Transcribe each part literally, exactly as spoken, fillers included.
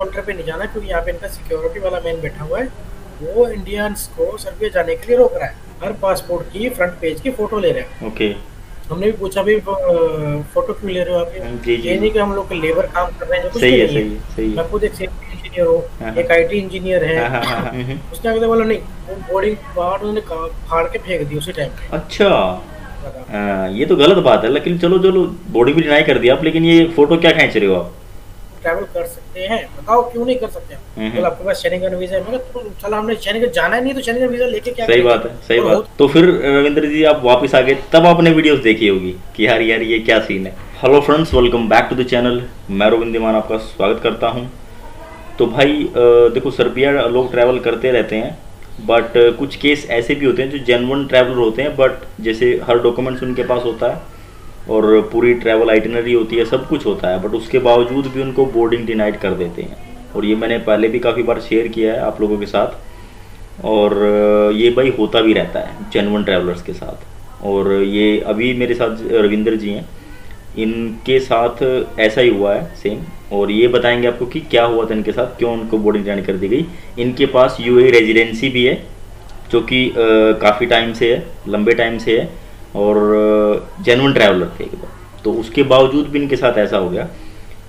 Counter पे नहीं जाना, क्योंकि यहाँ पे इनका सिक्योरिटी वाला मैन बैठा हुआ है, वो इंडियंस को सर्बिया जाने के लिए रोक रहा है, हर पासपोर्ट की फ्रंट पेज की फोटो ले रहा है। ओके, हमने भी पूछा भी फोटो क्यों ले रहे हो आप, ये नहीं कि हम लोग लेबर काम कर रहे हैं, कुछ नहीं है। मैं खुद एक सेफ्टी इंजीनियर हूँ, एक आई टी इंजीनियर है। उसके आगे बोला नहीं, बोर्डिंग कार्ड उन्होंने फाड़ के फेंक दी उसी टाइम पे। अच्छा, आ, ये तो गलत बात है, लेकिन चलो चलो बोर्डिंग भी डिनाई कर दिया आप, लेकिन ये फोटो क्या खींच रहे हो आप? ट्रैवल कर सकते हैं, बताओ क्यों नहीं कर सकते हैं? बोला आपके पास शेंगेन वीजा है। तो चलो हमने शेंगेन जाना ही नहीं तो शेंगेन वीजा लेके क्या? सही बात है, सही बात। तो फिर रविंद्र जी आप वापस आ गए, तब आपने वीडियोस देखी होगी कि यार यार ये क्या सीन है। Hello friends, welcome back to the channel, मैं रविंद्र आपका स्वागत करता हूँ। तो भाई देखो, सर्बिया लोग ट्रैवल करते रहते हैं, बट कुछ केस ऐसे भी होते हैं जो जेन्युइन ट्रैवलर होते हैं, बट जैसे हर डॉक्यूमेंट्स उनके पास होता है और पूरी ट्रैवल आइटिनरी होती है, सब कुछ होता है, बट उसके बावजूद भी उनको बोर्डिंग डिनाइड कर देते हैं। और ये मैंने पहले भी काफ़ी बार शेयर किया है आप लोगों के साथ, और ये भाई होता भी रहता है जेन्युइन ट्रैवलर्स के साथ। और ये अभी मेरे साथ रविंद्र जी हैं, इनके साथ ऐसा ही हुआ है सेम, और ये बताएंगे आपको कि क्या हुआ था इनके साथ, क्यों उनको बोर्डिंग डिनाइड कर दी गई। इनके पास यूएई रेजिडेंसी भी है जो कि काफ़ी टाइम से है, लंबे टाइम से है, और जेन्युइन ट्रैवलर थे एक बार, तो उसके बावजूद भी इनके साथ ऐसा हो गया।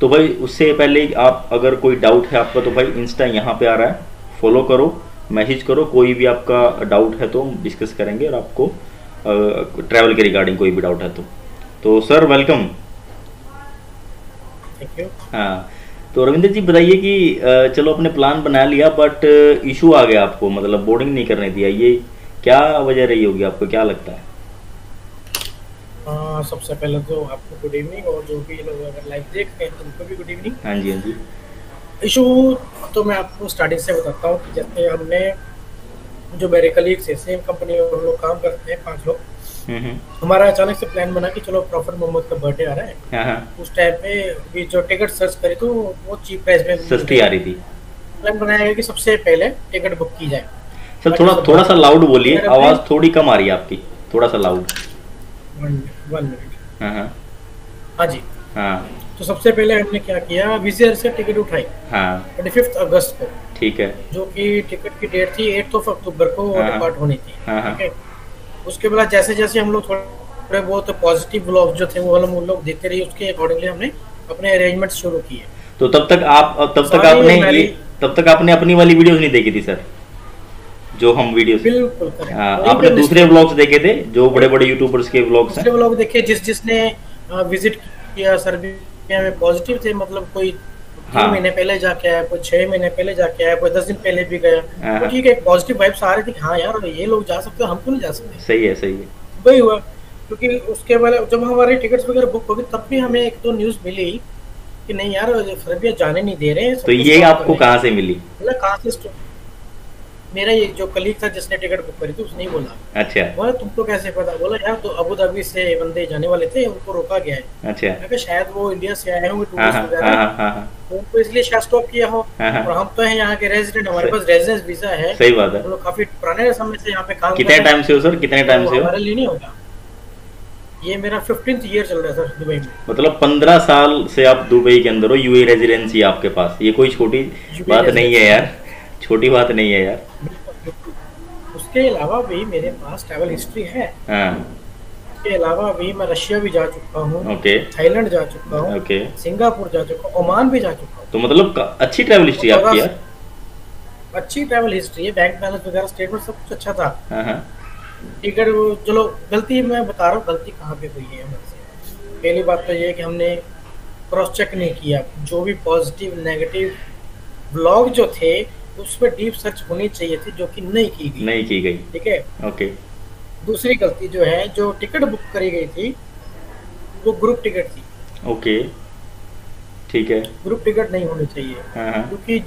तो भाई उससे पहले आप अगर कोई डाउट है आपका, तो भाई इंस्टा यहाँ पे आ रहा है, फॉलो करो, मैसेज करो, कोई भी आपका डाउट है तो हम डिस्कस करेंगे, और आपको ट्रैवल के रिगार्डिंग कोई भी डाउट है तो तो सर वेलकम। Thank you. हाँ, तो रविंद्र जी बताइए कि चलो आपने प्लान बना लिया, बट इशू आ गया आपको, मतलब बोर्डिंग नहीं करने दिया, ये क्या वजह रही होगी, आपको क्या लगता है? आ, सबसे पहले तो आपको गुड इवनिंग, और जो भी लोग अगर लाइव देख रहे हैं उनको भी गुड इवनिंग। हाँ जी, हाँ जी। इशू तो मैं आपको स्टार्टिंग से बताता हूँ कि जैसे हमने जो मेरे कलीग्स से सेम कंपनी में लोग काम करते हैं पांच लोग, हमारा अचानक से प्लान बना कि चलो प्रॉफिट मोहम्मद का बर्थडे आ रहा है। उस टाइम पे भी जो टिकट सर्च करी तो वो चीप प्राइस में सस्ती आ रही थी। प्लान बनाया गया कि सबसे पहले टिकट बुक की जाए। सर थोड़ा थोड़ा सा लाउड बोलिए, आवाज थोड़ी कम आ रही है आपकी, थोड़ा सा लाउड। One minute. हाँ जी। हाँ, तो सबसे पहले हमने क्या किया, विज़ एयर से टिकट उठाई। हाँ, पच्चीस अगस्त को, ठीक है, जो कि टिकट की डेट थी आठ अक्टूबर को डिपार्ट होनी थी। ठीक है, उसके बाद जैसे जैसे हम लोग थोड़े बहुत पॉजिटिव ब्लॉग जो थे वो हम लोग देखते रहे, उसके अकॉर्डिंगली हमने अपने अरेंजमेंट शुरू किए। तो तब तक आप तब तक आपने तब तक आपने अपनी वाली वीडियोस नहीं देखी थी सर, जो हम वीडियोस बिल्कुल करें। आ, आपने दूसरे व्लॉग्स देखे थे जो बड़े-बड़े यूट्यूबर्स के व्लॉग्स हैं, दूसरे व्लॉग देखे, जिस जिसने विजिट किया सर्बिया में पॉजिटिव थे, मतलब कोई हाँ। तीन महीने पहले जाके आया, कोई छह महीने पहले जाके आया, कोई दस दिन पहले भी गया, तो ठीक है एक पॉजिटिव वाइब्स आ रही थी। हाँ यार, ये लोग जा सकते हैं, हम क्यों नहीं जा सकते? सही है, सही है। वही हुआ, क्योंकि उसके बाद जब हमारे टिकट्स वगैरह बुक हो गई तब भी हमें एक दो न्यूज मिली कि नहीं यार सर्बिया जाने नहीं दे रहे हैं। तो ये आपको कहाँ से मिली? कहाँ से? मेरा ये जो कलीग था जिसने टिकट बुक करी थी उसने ही बोला। अच्छा। बोला तुमको कैसे पता? बोला यार तो अबू धाबी से बंदे जाने वाले थे, उनको रोका गया है। अच्छा। मैं कहा शायद वो इंडिया से आए होंगे टूरिस्ट वगैरह, उनको इसलिए शायद स्टॉप किया हो, और हम तो हैं यहाँ के रेजिडेंट, हमारे पास रेजिडेंस वीजा है। सही बात है। हम लोग काफी पुराने समय से यहाँ पे काम। कितने टाइम से हो सर, कितने टाइम से? हमारे लिए नहीं होगा, ये मेरा फिफ्टींथ ईयर चल रहा है सर दुबई में। मतलब पंद्रह साल से आप दुबई के अंदर हो, यूएई रेजिडेंसी आपके पास, ये कोई छोटी बात नहीं है यार, छोटी बात नहीं है यार। उसके अलावा भी मेरे पास ट्रैवल हिस्ट्री है। हाँ। उसके अलावा भी मैं रशिया भी जा चुका हूँ, थाईलैंड जा चुका हूँ, सिंगापुर जा चुका हूँ, ओमान भी जा चुका हूँ। तो मतलब अच्छी ट्रैवल हिस्ट्री आपकी है, अच्छी ट्रैवल हिस्ट्री है, बैंक बैलेंस वगैरह स्टेटमेंट सब कुछ अच्छा था। टिकट चलो गलती मैं बता रहा हूँ, गलती कहाँ पे हुई है हमसे? पहली बात तो ये कि हमने क्रॉस चेक नहीं किया, जो भी पॉजिटिव नेगेटिव ब्लॉग जो थे उस पर डीप सर्च होनी चाहिए थी, जो कि नहीं की गई नहीं की गई ठीक है। ओके, दूसरी गलती जो है, जो टिकट बुक करी गई थी वो ग्रुप टिकट थी। ओके, ठीक है, ग्रुप टिकट नहीं होनी चाहिए, क्योंकि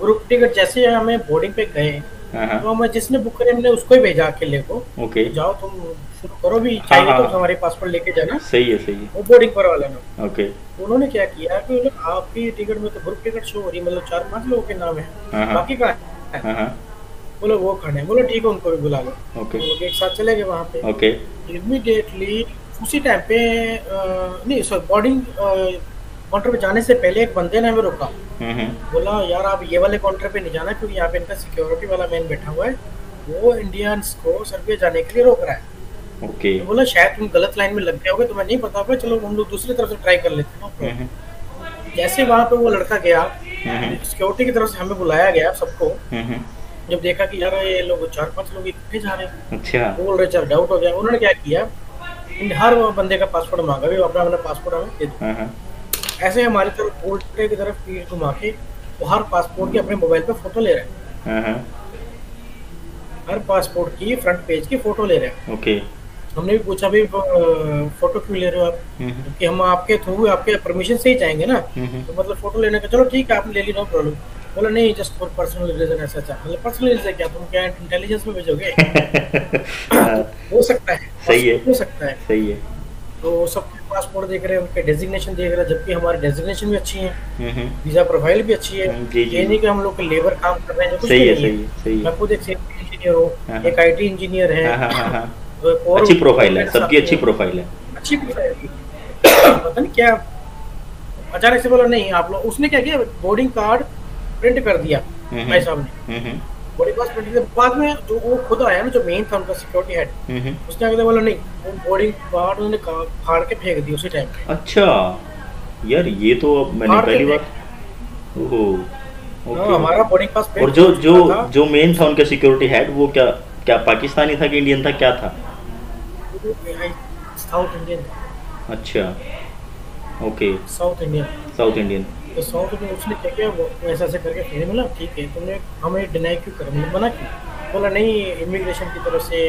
ग्रुप टिकट जैसे हमें बोर्डिंग पे गए तो हमें जिसने बुक करे हमने उसको ही भेजा के ले को जाओ तुम शुरू करो भी चाहिए तो हमारे पासपोर्ट लेके जाना। सही है, सही है। वो बोर्डिंग पर वाला ना, ओके, उन्होंने क्या किया कि आपकी टिकट में तो ग्रुप टिकट शो हो रही, मतलब चार पांच लोगों के नाम है, बाकी कहाँ है? बोलो वो खाने, बोलो ठीक है उनको भी बुला लो। ओके, एक साथ चले गए वहाँ पे। ओके, इमीडिएटली उसी टाइम पे नहीं सर बोर्डिंग काउंटर पे जाने से पहले एक बंदे ने हमें रोका, बोला यार आप ये वाले काउंटर पे नहीं जाना क्योंकि यहाँ पे इनका सिक्योरिटी वाला मैन बैठा हुआ है, वो इंडियंस को सर्बिया जाने के लिए रोक रहा है। Okay. तो बोला शायद तुम गलत लाइन में लग गए होगे, तो मैं नहीं पता पर चलो हम लोग दूसरी तरफ से ट्राई कर लेते हैं। जैसे वहाँ पे वो लड़का गया, सिक्योरिटी की तरफ से हमें बुलाया गया सबको, जब देखा कि यार ये लोग चार पांच लोग इकट्ठे जा रहे हैं, अच्छा बोल रहे चल डाउट हो गया। उन्होंने क्या किया, हर बंदे का पासपोर्ट मांगा, भी अपना अपना पासपोर्ट हमें दे दो। ऐसे हमारी तरफ उल्टे की तरफ पीठ घुमा के वो हर पासपोर्ट की अपने मोबाइल पे फोटो ले रहे हैं, हर पासपोर्ट की फ्रंट पेज की फोटो ले रहे हैं। ओके, हमने भी पूछा भाई फोटो क्यों ले रहे हो आप, क्योंकि हम आपके थ्रू आपके परमिशन से ही जाएंगे ना, तो मतलब फोटो लेने का चलो ठीक है आपने ले ली नो प्रॉब्लम। बोला नहीं जस्ट फॉर पर्सनल रीजन। ऐसा अच्छा मतलब पर्सनल रीजन क्या, तुम क्या इंटेलिजेंस में भेजोगे? हो सकता है, सही है, हो सकता है, सही है। तो सबके पासपोर्ट देख रहे हैं, उनके डेजिग्नेशन देख रहे हैं, जबकि हमारे डेजिग्नेशन भी अच्छी है, वीजा प्रोफाइल भी अच्छी है, ये नहीं कि हम लोग के लेबर काम कर रहे हैं जो कुछ नहीं है। मैं खुद एक सेफ्टी इंजीनियर हूँ, एक आई टी इंजीनियर है, अच्छी प्रोफाइल है, सबकी अच्छी प्रोफाइल है, अच्छी प्रोफाइल है। पता नहीं क्या अचानक से बोला नहीं आप लोग, उसने क्या किया बोर्डिंग कार्ड प्रिंट कर दिया भाई साहब ने, बोर्डिंग कार्ड प्रिंट किया। बाद में जो वो खुद आया ना जो मेन था उनका सिक्योरिटी हेड, उसने आगे बोला नहीं वो बोर्डिंग कार्ड उन्होंने फाड़ के फेंक दिया उसी टाइम पे। अच्छा यार ये तो अब मैंने पहली बार, ओहो हमारा बोर्डिंग पास। और जो जो जो मेन था उनका सिक्योरिटी हेड वो क्या क्या पाकिस्तानी था कि इंडियन था, क्या था? South Indian. अच्छा okay, south Indian, south Indian. तो साउथ इंडियन उसने क्या किया वो ऐसा ऐसे करके फिर बोला ठीक है तुमने हमें डिनाई क्यों कर, मतलब मना क्यों? बोला नहीं इमिग्रेशन की तरफ से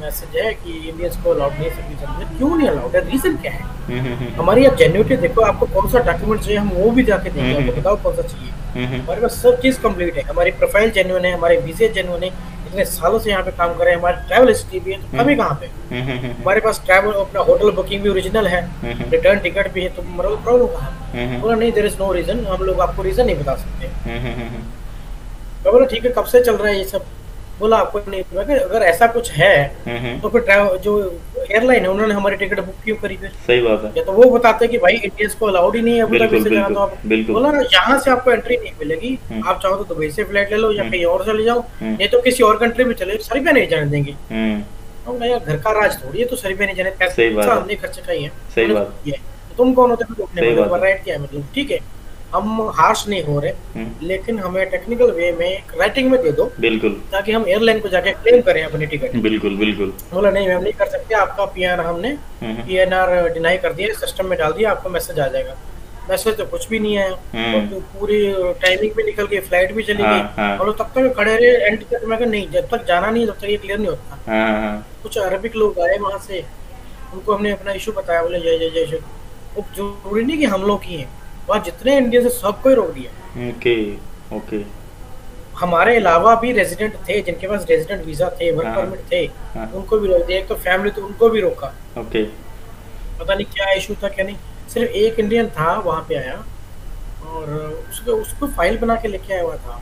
मैसेज है कि इंडियंस को अलाउड नहीं सर्विस। क्यों नहीं अलाउड है, रीजन क्या है? हमारी आप जेन्युइनिटी देखो, आपको कौन सा डॉक्यूमेंट चाहिए हम वो भी जाके देंगे, आपको बताओ कौन सा चाहिए। हमारे पास सब चीज़ कम्प्लीट है, हमारी प्रोफाइल जेन्युइन है, हमारे वीजे जेन्युइन है, इतने सालों से यहाँ पे काम कर रहे हैं, हमारी ट्रैवल हिस्ट्री भी है, तो कमी कहाँ पे? हमारे पास ट्रैवल अपना होटल बुकिंग भी ओरिजिनल है, रिटर्न टिकट भी है, तो मतलब प्रॉब्लम कहाँ? बोला नहीं देयर इज नो रीजन, हम लोग आपको रीजन नहीं बता सकते। तो बोला ठीक है कब से चल रहा है ये सब? बोला आपको नहीं, अगर ऐसा कुछ है तो फिर जो एयरलाइन है उन्होंने हमारी टिकट बुक क्यों करी फिर? सही बात है। या तो वो बताते हैं कि भाई इंडियंस को अलाउड ही नहीं है अबू धाबी से जाना, तो आप बोला यहाँ से आपको एंट्री नहीं मिलेगी, आप चाहो तो दुबई से फ्लाइट ले लो या कहीं और चले जाओ, नहीं तो किसी और कंट्री में चले, सर्बिया नहीं जाने देंगे। हम यार घर का राज थोड़ी है, तो सर्बिया नहीं जाने, पैसे हमने खर्च का ही है, तुम कौन होते? ठीक है हम हार्श नहीं हो रहे, लेकिन हमें टेक्निकल वे में राइटिंग में दे दो बिल्कुल, ताकि हम एयरलाइन को जाके क्लेम करें अपनी टिकट। बिल्कुल बिल्कुल। बोला नहीं मैम नहीं कर सकते, आपका पीएनआर हमने पीएनआर डिनाई कर दिया, सिस्टम में डाल दिया, आपको मैसेज आ जाएगा। मैसेज तो कुछ भी नहीं आया, तो पूरी टाइमिंग भी निकल गई, फ्लाइट भी चली गई, और तब तक खड़े रहे एंड तक। मैं नहीं जब तक जाना नहीं तब तक ये क्लियर नहीं होता। कुछ अरबिक लोग आए वहाँ से, उनको हमने अपना इशू बताया, बोले जय जय जय। वो जरूरी नहीं कि हम लोग की है, वहाँ जितने इंडिया से सबको ही रोक दिया। Okay okay. हमारे अलावा भी रेजिडेंट थे, जिनके पास रेजिडेंट वीजा थे, वर्क परमिट थे, उनको भी रोक दिया। एक तो फैमिली तो उनको भी रोका। ओके। पता नहीं क्या इशू था क्या नहीं। सिर्फ एक इंडियन था वहाँ पे आया और उसको उसको फाइल बना के लेके आया हुआ था।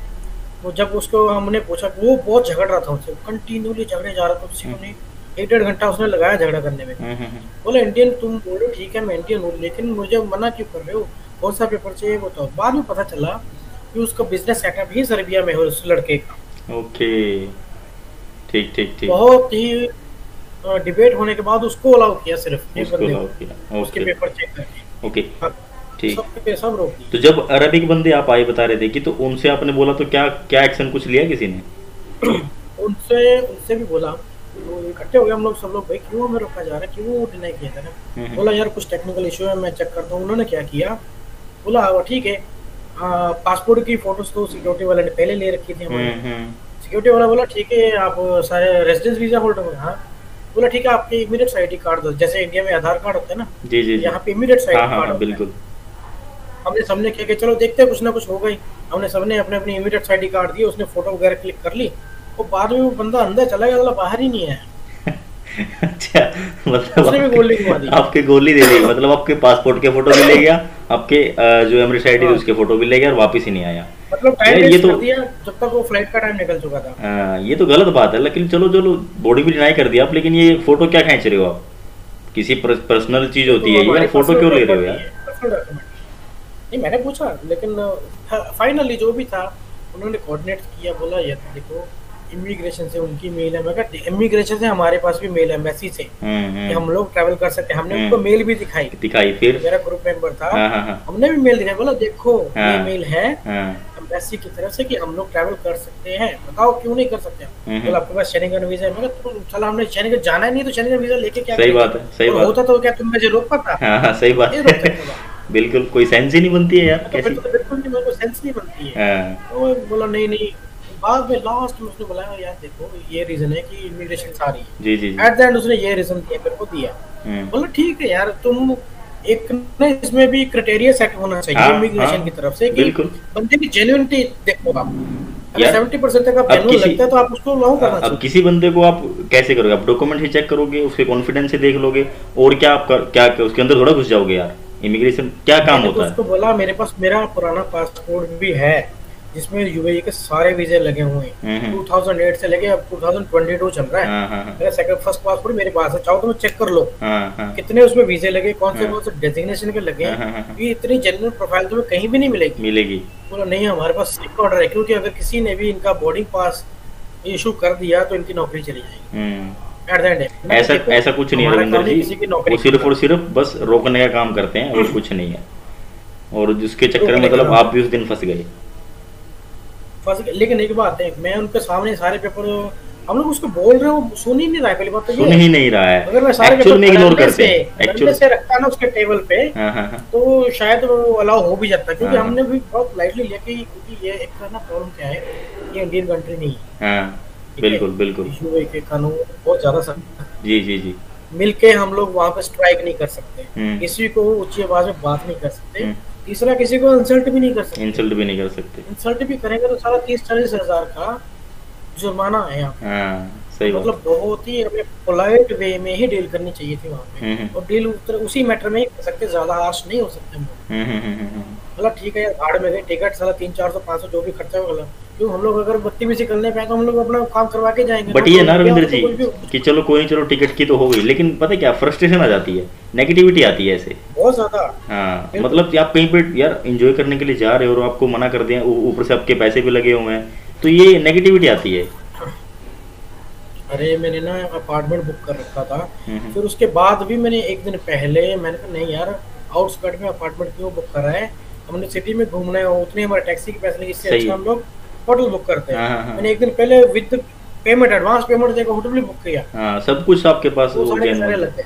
वो जब उसको हमने पूछा, वो बहुत झगड़ रहा था उससे, कंटिन्यूली झगड़े जा रहा था उससे। हमने एक डेढ़ घंटा उसने लगाया झगड़ा करने में। बोला इंडियन तुम बोलो ठीक है मैं इंडियन हूँ, लेकिन मुझे मना क्यों कर रहे हो, कौन सा पेपर चाहिए वो? तो बाद में पता चला कि उसका बिजनेस सेटअप ही सर्बिया में है उस लड़के का। ओके ठीक ठीक ठीक। बहुत ही डिबेट होने के बाद उसको अलाउ किया, सिर्फ एक बंदे को उसके पेपर चेक करके। ओके ठीक, सबके सब रोक दिए। तो जब अरबिक बंदे आप आए बता रहे थे कि, तो उनसे आपने बोला तो क्या क्या एक्शन कुछ लिया किसी ने? उनसे उनसे भी बोला, वो इकट्ठे हो गए हम लोग सब लोग, भाई क्यों हमें रोका जा रहा है, क्यों डिनाई किया जा रहा है? बोला यार कुछ टेक्निकल इशू है मैं चेक करता हूँ। उन्होंने क्या किया, बोला ठीक है पासपोर्ट की फोटोज तो सिक्योरिटी वाले ने पहले ले रखी थी हमारे। सिक्योरिटी वाला बोला ठीक है आप सारे रेजिडेंस वीजा होल्डर हैं? हाँ। बोला ठीक है आपके इमीडिएट आईडी कार्ड दो, जैसे इंडिया में आधार कार्ड होता है ना, जी जी यहाँ पे इमीडिएट आईडी कार्ड। बिल्कुल। हमने सबने क्या किया चलो देखते हैं कुछ ना कुछ होगा ही, हमने सबने अपने अपने इमीडिएट आईडी कार्ड दिए, उसने फोटो वगैरह क्लिक कर ली। और बाद में वो बंदा अंदर चला गया, बाहर ही नहीं आया। अच्छा मतलब उसने भी गोली घुमा दी, आपके गोली दे दी, मतलब आपके पासपोर्ट के फोटो भी ले गया, आपके जो एमिरेट्स आईडी उसके फोटो भी ले गया और वापस ही नहीं आया। मतलब टाइम ये तो जब तक वो फ्लाइट का टाइम निकल चुका था। आ, ये तो गलत बात है, लेकिन चलो चलो बोर्डिंग भी डिनाई कर दिया आप, लेकिन ये फोटो क्या खींच रहे हो आप? किसी पर्सनल चीज होती है ये, फोटो क्यों ले रहे हो यार? नहीं मैंने पूछा, लेकिन फाइनली जो भी था उन्होंने कोऑर्डिनेट किया, बोला ये देखो इमिग्रेशन से उनकी मेल है। मैं कहा इमिग्रेशन से हमारे पास भी मेल है एम्बेसी से कि हम लोग ट्रैवल कर सकते हैं। हमने उनको मेल भी दिखाई दिखाई फिर मेरा ग्रुप मेंबर था, हमने भी मेल दिखाई, बोला देखो ये मेल है एम्बेसी की तरफ से कि हम लोग ट्रैवल कर सकते हैं, बताओ क्यों नहीं कर सकते हैं। बोला आपके पास शेंगन वीजा है। मैं कहा चलो हमने शेंगन जाना नहीं तो शेंगन वीजा लेके क्या होता, तो क्या तुम मुझे रोक पाता? सही बात है, बिल्कुल कोई सेंस ही नहीं बनती है यार, कैसी बिल्कुल नहीं, मेरे को सेंस नहीं बनती है। तो बोला नहीं नहीं, बाद में लास्ट में उसने बोला यार देखो ये रीजन है कि इमिग्रेशन सारी है। जी जी एट द एंड उसने ये रीजन दिया, मेरे को दिया। बोला ठीक है यार, तुम एक ना इसमें भी क्राइटेरिया सेट होना चाहिए इमिग्रेशन की तरफ से कि बंदे की जेन्युइनिटी देखो आप। अगर सत्तर परसेंट तक आपको लगता है तो आप उसको लाओ करना चाहिए। अब किसी बंदे को आप कैसे करोगे? आप डॉक्यूमेंट ही चेक करोगे, उसके कॉन्फिडेंस से देख लोगे और क्या आप क्या उसके अंदर थोड़ा घुस जाओगे यार। इमिग्रेशन क्या काम होता है? उसको बोला मेरे पास मेरा पुराना पासपोर्ट भी है जिसमें यूएई के सारे वीजे लगे हुए हैं, दो हज़ार आठ से लेके अब दो हज़ार बाईस चल रहा है। मेरा सेकंड फर्स्ट पासपोर्ट मेरे पास है, चाहो तो मैं चेक कर लो कितने उसमें वीजे लगे, कौन से कौन से डेजिग्नेशन के लगे। ये इतनी जनरल प्रोफाइल तुम्हें कहीं भी नहीं मिलेगी मिलेगी बोला नहीं हमारे पास एक ऑर्डर है, क्योंकि अगर किसी ने भी इनका बोर्डिंग पास इशू कर दिया तो इनकी नौकरी चली जाएगी। ऐसा ऐसा कुछ नहीं है रविंदर जी, वो सिर्फ और सिर्फ बस रोकने का काम करते हैं और कुछ नहीं है। और जिसके चक्कर में मतलब आप भी उस दिन फंस गए फंस गए लेकिन एक बात है, मैं उनके सामने सारे पेपर हम लोग उसको बोल रहे हो, सुन ही नहीं रहा है। पहली बात तो सुन ही नहीं रहा है, अगर मैं सारे पेपर में इग्नोर करते हैं एक्चुअल से रखता ना उसके टेबल पे तो शायद वो अलाउ हो भी जाता, क्योंकि हमने भी बहुत लाइटली लिया कि क्योंकि ये एक ना प्रॉब्लम क्या है, ये इंडियन कंट्री नहीं है। बिल्कुल बिल्कुल यूएई के कानून बहुत ज्यादा सख्त। जी जी जी मिलके हम लोग वहाँ पे स्ट्राइक नहीं कर सकते, किसी को ऊंची आवाज में बात नहीं कर सकते, तीसरा किसी को इंसल्ट भी नहीं कर सकते इंसल्ट भी नहीं कर सकते इंसल्ट भी करेंगे तो सारा तीस चालीस हजार का जुर्माना है यहाँ। सही बात, मतलब बहुत ही हमें पोलाइट वे में ही डील करनी चाहिए थी वहाँ पे, और डील उसी मैटर में ही कर सकते, ज्यादा हार्श नहीं हो सकते। मतलब ठीक है यार, भाड़ में गए टिकट सारा तीन चार सौ पाँच सौ जो भी खर्चा होगा, क्यों हम लोग अगर बदतमीजी करने पे तो हम लोग अपना काम करवा के जाएंगे। बट ये ना रविंदर जी कि चलो कोई नहीं, चलो टिकट की तो हो गई, लेकिन पता है क्या फ्रस्ट्रेशन आ जाती है, नेगेटिविटी आती है ऐसे बहुत ज्यादा। हाँ मतलब आप कहीं पे यार एंजॉय करने के लिए जा रहे हो और आपको मना कर दिया, ऊपर से आपके पैसे भी लगे हुए हैं, तो ये नेगेटिविटी आती है। अरे मैंने ना अपार्टमेंट बुक कर रखा था, फिर उसके बाद भी मैंने एक दिन पहले मैंने कहा नहीं यार आउटस्कर्ट में अपार्टमेंट क्यों बुक करा है, हमने सिटी में घूमना है, उतने हमारे टैक्सी के पैसे लगे, इससे अच्छा हम लोग होटल बुक करते हैं। मैंने एक दिन पहले विद पेमेंट एडवांस पेमेंट देकर होटल भी बुक किया। हाँ सब कुछ आपके पास हो गया, सारे लगते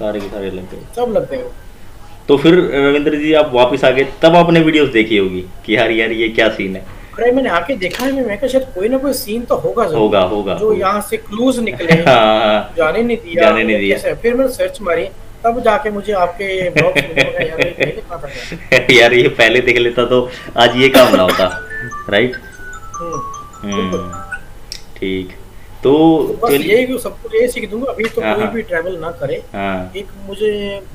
सारे के सारे लगते सब लगते हैं। तो फिर रविंद्र जी आप वापस आ गए, तब आपने वीडियोस देखी होगी कि यार यार ये क्या सीन है। अरे मैंने आके देखा है, मैं शायद कोई ना कोई सीन तो होगा होगा होगा जो यहाँ से क्लूज निकले, जाने नहीं दिया जाने नहीं दिया। फिर मैंने सर्च मारी, तब जाके मुझे आपके यार ये पहले देख लेता तो आज ये काम ना होता, राइट। ठीक तो यही सबको यही सीख दूंगा, अभी तो कोई भी ट्रैवल ना करे। एक मुझे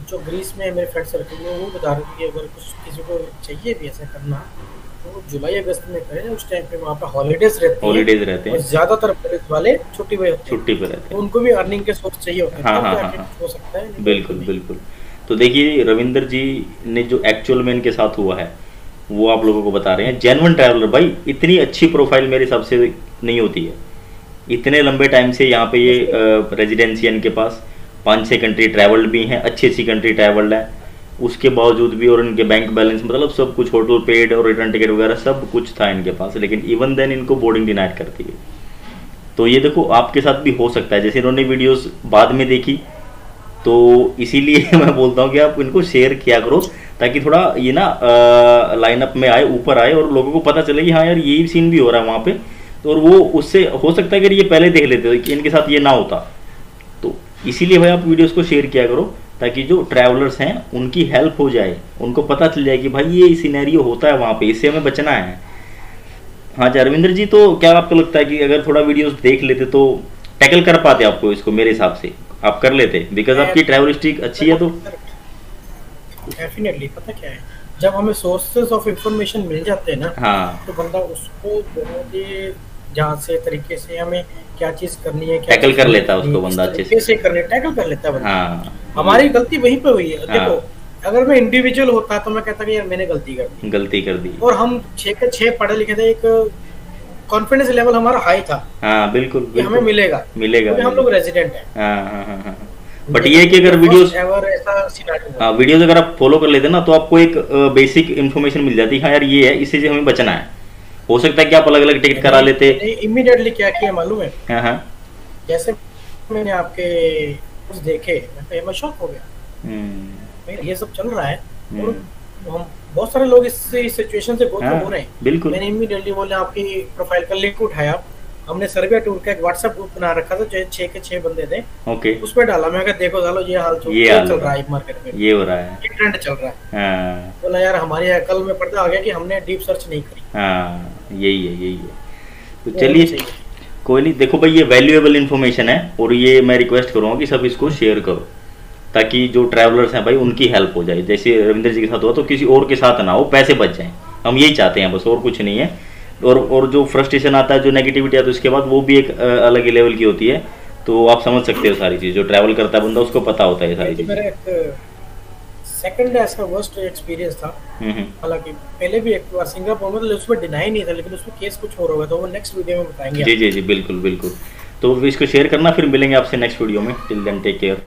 जो ग्रीस में मेरे फ्रेंड सर्कल में वो बता रहे थे अगर कुछ किसी को चाहिए भी ऐसा करना तो जुलाई अगस्त में करें, उस टाइम पे वहाँ पे हॉलीडेज रहते हॉलीडेज रहते हैं, ज्यादातर पुलिस वाले छुट्टी पे छुट्टी पे रहते हैं, उनको भी अर्निंग के सोर्स चाहिए हो सकता है। बिल्कुल बिल्कुल, तो देखिए रविंदर जी ने जो एक्चुअल में इनके साथ हुआ है वो आप लोगों को बता रहे हैं। जेन्युइन ट्रैवलर भाई इतनी अच्छी प्रोफाइल मेरे हिसाब से नहीं होती है, इतने लंबे टाइम से यहाँ पे ये रेजिडेंसी इनके पास पाँच छः कंट्री ट्रैवल्ड भी हैं, अच्छी अच्छी कंट्री ट्रैवल्ड है, उसके बावजूद भी और इनके बैंक बैलेंस मतलब सब कुछ होटल पेड और रिटर्न टिकट वगैरह सब कुछ था इनके पास, लेकिन इवन देन इनको बोर्डिंग डिनाइड करती है। तो ये देखो आपके साथ भी हो सकता है, जैसे इन्होंने वीडियोज़ बाद में देखी तो इसीलिए मैं बोलता हूँ कि आप इनको शेयर किया करो ताकि थोड़ा ये ना लाइनअप में आए, ऊपर आए और लोगों को पता चले कि हाँ यार ये सीन भी हो रहा है वहाँ पे, तो और वो उससे हो सकता है कि ये पहले देख लेते कि इनके साथ ये ना होता। तो इसीलिए भाई आप वीडियोस को शेयर किया करो ताकि जो ट्रैवलर्स हैं उनकी हेल्प हो जाए, उनको पता चल जाए कि भाई ये सीनेरियो होता है वहाँ पर, इससे हमें बचना है। हाँ जी रविंदर जी, तो क्या आपको लगता है कि अगर थोड़ा वीडियोज़ देख लेते तो टैकल कर पाते आपको इसको? मेरे हिसाब से आप कर लेते बिकॉज आपकी ट्रैवल हिस्ट्री अच्छी है। तो डेफिनेटली पता क्या है, जब हमें सोर्सेज ऑफ इंफॉर्मेशन मिल जाते हैं ना, हाँ। तो बंदा उसको बहुत ही जहाँ से तरीके से हमें क्या चीज करनी है क्या टैकल कर लेता है, उसको बंदा अच्छे से करने टैकल कर लेता है बंदा। हाँ। हमारी गलती वहीं पे हुई है। हाँ। देखो अगर मैं इंडिविजुअल होता तो मैं कहता कि यार मैंने गलती कर दी गलती कर दी और हम छः के छः पढ़े लिखे थे, एक कॉन्फिडेंस लेवल हमारा हाई था। हाँ बिल्कुल, बिल्कुल। हमें मिलेगा मिलेगा तो हम लोग रेजिडेंट हैं। हाँ हाँ हाँ हाँ बट ये कि अगर वीडियोस ऐसा वीडियोस अगर आप फॉलो कर लेते ना तो आपको एक बेसिक इन्फॉर्मेशन मिल जाती है। हाँ यार ये है, इससे हमें बचना है। हो सकता है कि आप अलग अलग टिकट करा लेते। इमीडिएटली क्या किया मालूम है? हाँ हाँ जैसे मैंने आपके कुछ देखे मैं शॉक हो गया, ये सब चल रहा है और हम बहुत सारे लोग इस सिचुएशन से बहुत हो रहे हैं। बिल्कुल मैंने इमीडिएटली बोला आपकी प्रोफाइल का लिंक उठाया, हमने सर्बिया टूर का एक व्हाट्सएप ग्रुप बना रखा था, छह के छह बंदे थे। Okay okay. उसमें डाला मैं देखो डालो ये हाल ये चल रहा है मार्केट में, ये हो रहा है, ये ट्रेंड चल रहा है। बोला यार हमारी अकल में पर्दा आ गया कि हमने डीप सर्च नहीं करी। हाँ यही है यही है। तो चलिए कोई नहीं, देखो भाई ये वैल्यूएबल इन्फॉर्मेशन है और ये मैं रिक्वेस्ट करूँगा कि सब इसको शेयर करो ताकि जो ट्रैवलर्स हैं भाई उनकी हेल्प हो जाए। जैसे रविंदर जी के साथ हुआ तो किसी और के साथ ना हो, पैसे बच जाएं, हम यही चाहते हैं बस और कुछ नहीं है। और और जो फ्रस्ट्रेशन आता है, जो नेगेटिविटी आता है उसके बाद, वो भी एक अलग ही लेवल की होती है। तो आप समझ सकते हो सारी चीज़, जो ट्रैवल करता है बंदा उसको पता होता है सारी चीज़। मेरा एक सेकंड ऐसा वर्स्ट एक्सपीरियंस था, हालांकि पहले भी एक बार सिंगापुर में, तो उसमें डिनाई नहीं था लेकिन उसमें केस कुछ और होगा तो वो नेक्स्ट वीडियो में बताएंगे। जी जी जी बिल्कुल बिल्कुल। तो इसको शेयर करना, फिर मिलेंगे आपसे नेक्स्ट वीडियो में। Till then take care.